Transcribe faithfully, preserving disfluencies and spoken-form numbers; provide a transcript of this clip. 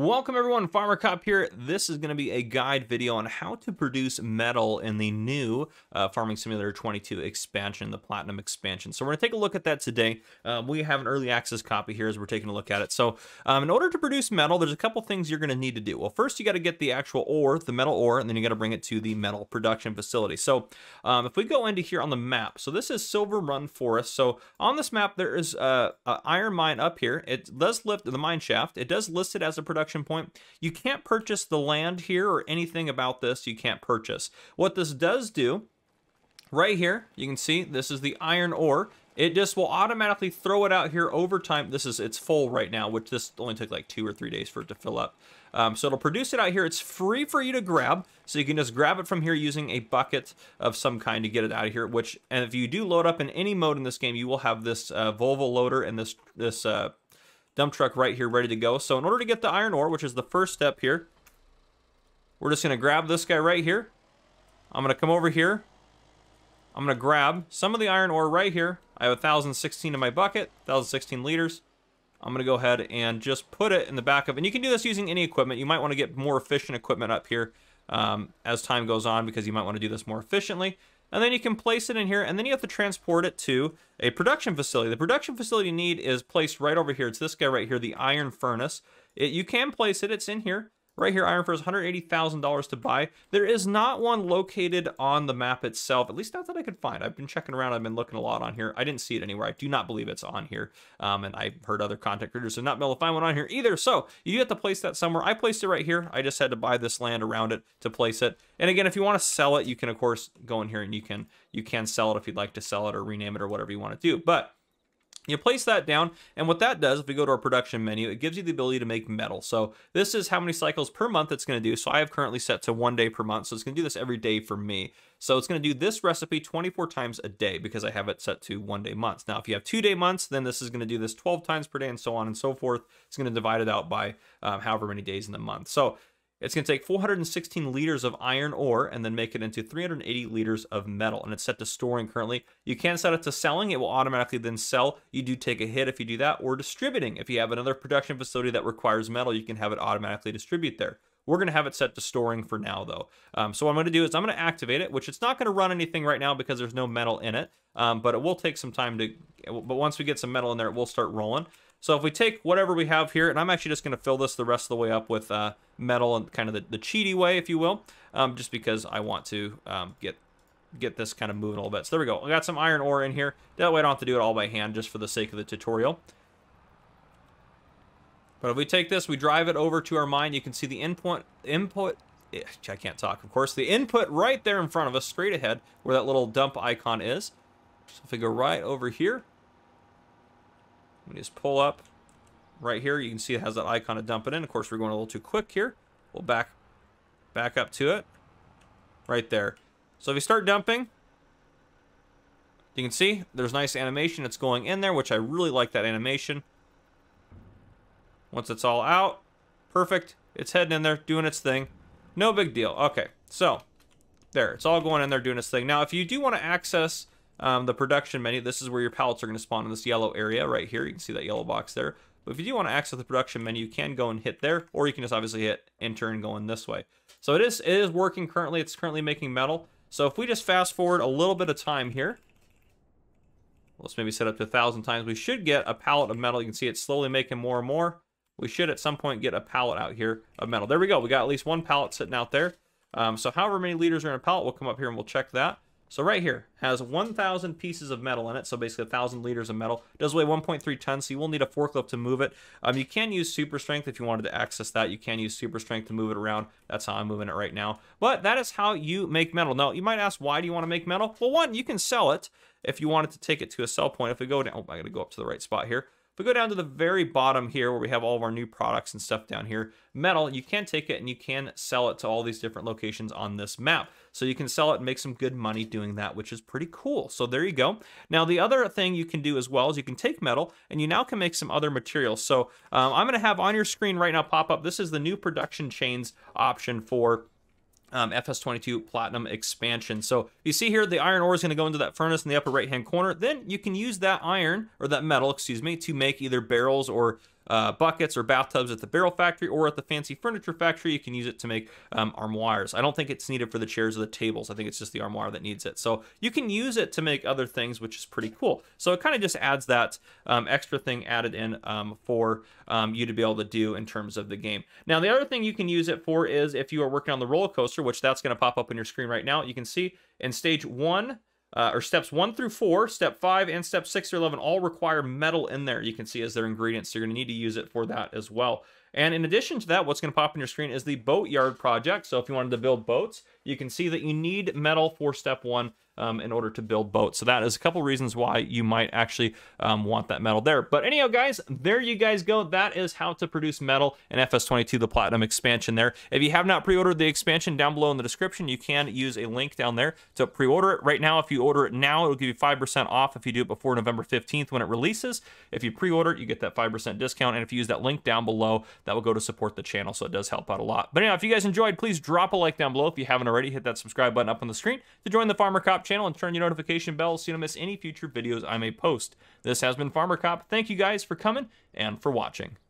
Welcome everyone, Farmer Cop here. This is going to be a guide video on how to produce metal in the new uh, Farming Simulator twenty-two expansion, the Platinum expansion. So we're going to take a look at that today. Um, we have an early access copy here as we're taking a look at it. So um, in order to produce metal, there's a couple things you're going to need to do. Well, first you got to get the actual ore, the metal ore, and then you got to bring it to the metal production facility. So um, if we go into here on the map, so this is Silver Run Forest. So on this map, there is uh, an iron mine up here. It does lift the mine shaft. It does list it as a production point. You can't purchase the land here or anything about this. You can't purchase. What this does do right here, you can see this is the iron ore. It just will automatically throw it out here over time. This is, it's full right now, which this only took like two or three days for it to fill up. Um, so it'll produce it out here. It's free for you to grab. So you can just grab it from here using a bucket of some kind to get it out of here, which, and if you do load up in any mode in this game, you will have this uh, Volvo loader and this, this, uh, dump truck right here ready to go. So in order to get the iron ore, which is the first step here, we're just going to grab this guy right here. I'm going to come over here. I'm going to grab some of the iron ore right here. I have one thousand sixteen in my bucket, one thousand sixteen liters. I'm going to go ahead and just put it in the back of, and you can do this using any equipment. You might want to get more efficient equipment up here um, as time goes on, because you might want to do this more efficiently. And then you can place it in here, and then you have to transport it to a production facility. The production facility you need is placed right over here. It's this guy right here, the iron furnace. It, you can place it. It's in here. Right here, iron furnace, one hundred eighty thousand dollars to buy. There is not one located on the map itself, at least not that I could find. I've been checking around. I've been looking a lot on here. I didn't see it anywhere. I do not believe it's on here. Um, and I've heard other content creators have not been able to find one on here either. So you have to place that somewhere. I placed it right here. I just had to buy this land around it to place it. And again, if you want to sell it, you can, of course, go in here and you can, you can sell it if you'd like to sell it or rename it or whatever you want to do. But you place that down, and what that does, if we go to our production menu, it gives you the ability to make metal. So this is how many cycles per month it's going to do. So I have currently set to one day per month, so it's going to do this every day for me. So it's going to do this recipe twenty-four times a day because I have it set to one day months. Now, if you have two day months, then this is going to do this twelve times per day and so on and so forth. It's going to divide it out by um, however many days in the month. So it's going to take four hundred sixteen liters of iron ore and then make it into three hundred eighty liters of metal. And it's set to storing currently. You can set it to selling. It will automatically then sell. You do take a hit if you do that, or distributing. If you have another production facility that requires metal, you can have it automatically distribute there. We're going to have it set to storing for now, though. Um, so what I'm going to do is I'm going to activate it, which it's not going to run anything right now because there's no metal in it. Um, but it will take some time to, but once we get some metal in there, it will start rolling. So if we take whatever we have here, and I'm actually just going to fill this the rest of the way up with uh, metal and kind of the, the cheaty way, if you will, um, just because I want to um, get get this kind of moving a little bit. So there we go. I got some iron ore in here. That way I don't have to do it all by hand just for the sake of the tutorial. But if we take this, we drive it over to our mine, you can see the input, input I can't talk, of course, the input right there in front of us, straight ahead, where that little dump icon is. So if we go right over here, we just pull up right here. You can see it has that icon to dump it in. Of course, we're going a little too quick here. We'll back back up to it right there. So if you start dumping, you can see there's nice animation. It's going in there, which I really like that animation. Once it's all out, perfect. It's heading in there, doing its thing. No big deal. Okay, so there. It's all going in there, doing its thing. Now, if you do want to access Um, the production menu, this is where your pallets are going to spawn in this yellow area right here. You can see that yellow box there. But if you do want to access the production menu, you can go and hit there, or you can just obviously hit enter and go in this way. So it is, it is working currently. It's currently making metal. So if we just fast forward a little bit of time here, let's maybe set up to a thousand times. We should get a pallet of metal. You can see it's slowly making more and more. We should at some point get a pallet out here of metal. There we go. We got at least one pallet sitting out there. Um, so however many liters are in a pallet, we'll come up here and we'll check that. So right here has one thousand pieces of metal in it, so basically one thousand liters of metal. It does weigh one point three tons, so you will need a forklift to move it. Um, you can use super strength if you wanted to access that. You can use super strength to move it around. That's how I'm moving it right now. But that is how you make metal. Now, you might ask, why do you want to make metal? Well, one, you can sell it if you wanted to take it to a sell point. If we go down, oh, I got to go up to the right spot here. If we go down to the very bottom here where we have all of our new products and stuff down here, metal, you can take it and you can sell it to all these different locations on this map. So you can sell it and make some good money doing that, which is pretty cool. So there you go. Now, the other thing you can do as well is you can take metal and you now can make some other materials. So um, I'm going to have on your screen right now pop up, this is the new production chains option for Um, F S twenty-two Platinum expansion. So you see here, the iron ore is going to go into that furnace in the upper right hand corner. Then you can use that iron, or that metal, excuse me, to make either barrels or uh, buckets or bathtubs at the barrel factory or at the fancy furniture factory. You can use it to make um, armoires. I don't think it's needed for the chairs or the tables. I think it's just the armoire that needs it. So you can use it to make other things, which is pretty cool. So it kind of just adds that um, extra thing added in um, for um, you to be able to do in terms of the game. Now, the other thing you can use it for is if you are working on the roller coaster, which that's going to pop up on your screen right now. You can see in stage one, Uh, or steps one through four, step five, and step six through eleven all require metal in there. You can see as their ingredients, so you're going to need to use it for that as well. And in addition to that, what's going to pop on your screen is the boatyard project. So if you wanted to build boats, you can see that you need metal for step one um, in order to build boats. So that is a couple reasons why you might actually um, want that metal there. But anyhow, guys, there you guys go. That is how to produce metal in F S twenty-two, the Platinum expansion there. If you have not pre-ordered the expansion, down below in the description, you can use a link down there to pre-order it. Right now, if you order it now, it'll give you five percent off if you do it before November fifteenth when it releases. If you pre-order it, you get that five percent discount. And if you use that link down below, that will go to support the channel, so it does help out a lot. But anyhow, if you guys enjoyed, please drop a like down below. If you haven't already, hit that subscribe button up on the screen to join the Farmer Cop channel and turn your notification bell so you don't miss any future videos I may post. This has been Farmer Cop. Thank you guys for coming and for watching.